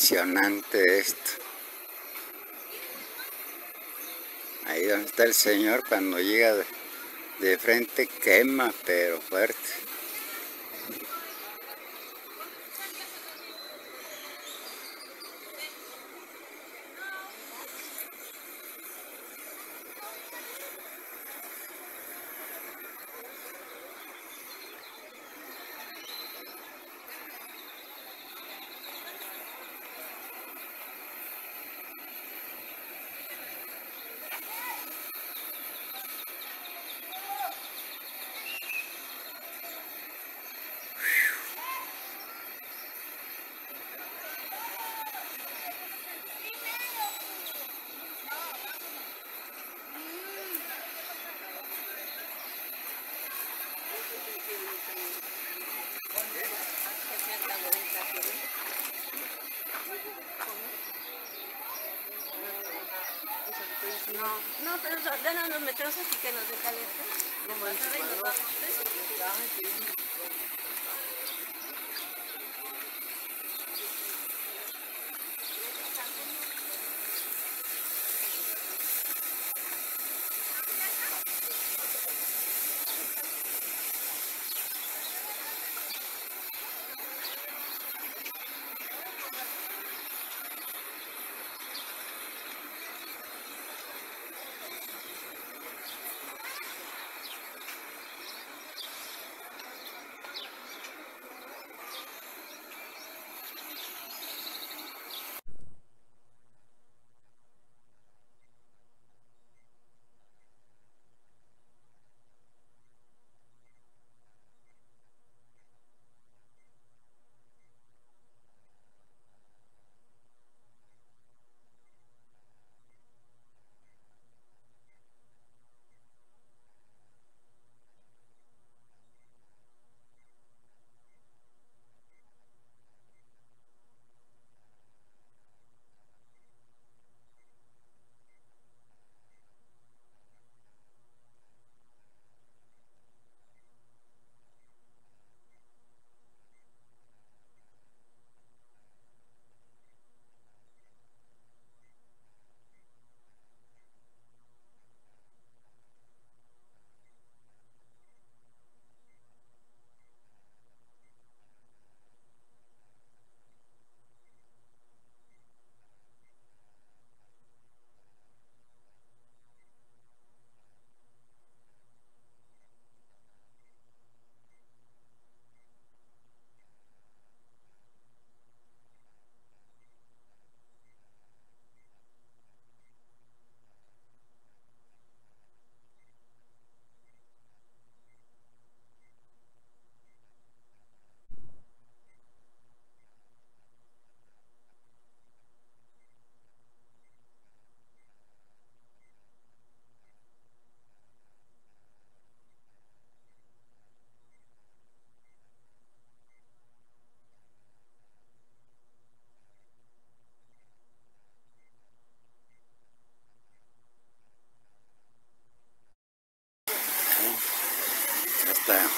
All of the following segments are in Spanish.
Impresionante esto. Ahí donde está el señor, cuando llega de frente quema, pero fuerte. No, pero ya nos metemos así que nos decaliente. Como el rey nos vamos.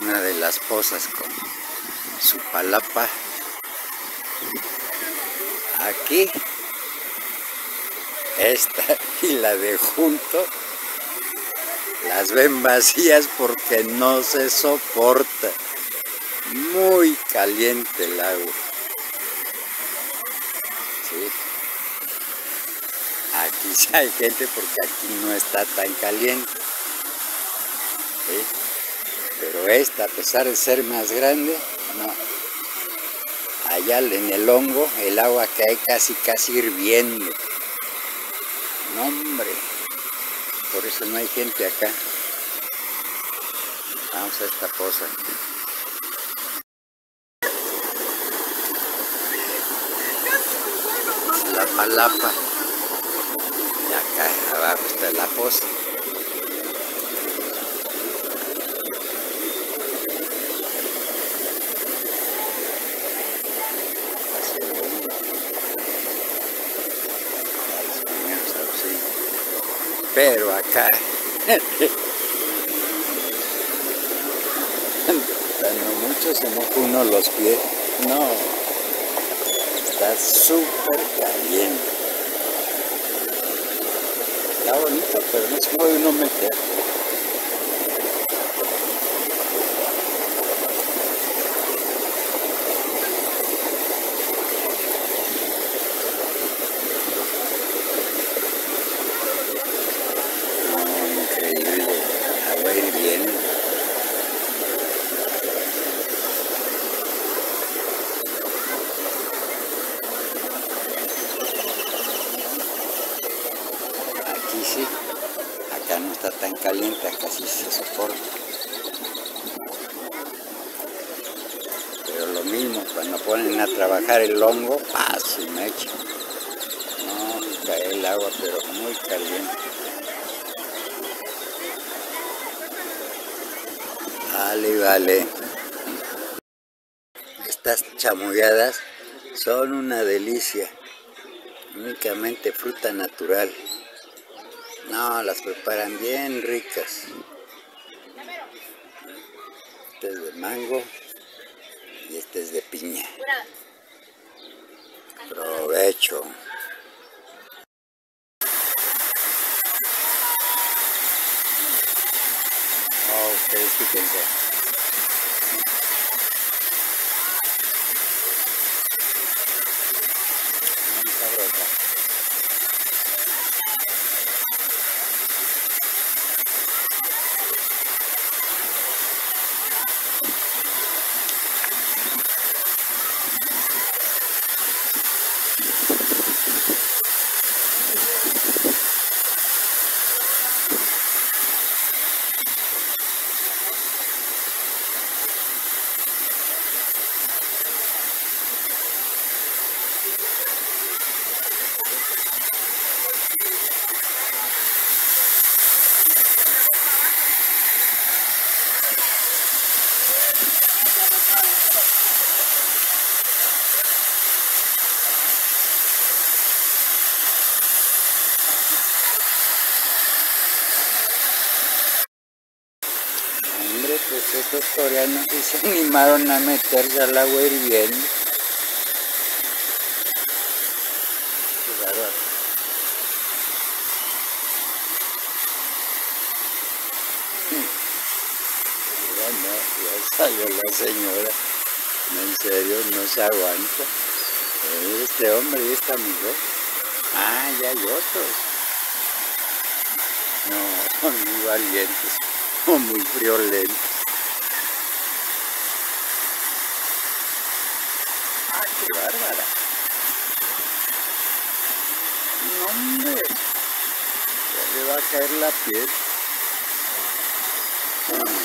Una de las pozas con su palapa aquí, esta y la de junto, las ven vacías porque no se soporta, muy caliente el agua. Sí. Aquí sí hay gente porque aquí no está tan caliente. Sí. Pero esta, a pesar de ser más grande, no. Allá en el hongo, el agua cae casi hirviendo. No, hombre. Por eso no hay gente acá. Vamos a esta poza. La palapa. Y acá abajo está la poza. Pero acá, cuando mucho se moja uno los pies, no. está súper caliente. Está bonito, pero no se puede uno meter. Sí, acá no está tan caliente, acá sí se soporta. Pero lo mismo, cuando ponen a trabajar el hongo, ¡ah, sí me echa! No, cae el agua, pero muy caliente. Vale, vale. Estas chamulladas son una delicia. Únicamente fruta natural. No, las preparan bien ricas. Este es de mango y este es de piña. Provecho. Oh, ustedes qué piensan. Pues estos coreanos que se animaron a meterse al agua hirviendo. Ya no, ya salió la señora. En serio, no se aguanta. Este hombre y esta mujer. Ah, ya hay otros. No, muy valientes o muy friolentos. ¡Qué bárbara! ¡No, hombre! Ya le va a caer la piel. No.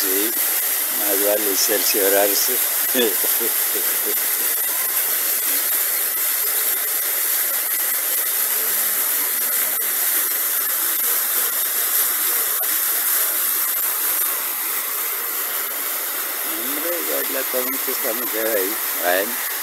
Sí, más vale cerciorarse. Hombre, ya la tónica esta mujer ahí, bueno.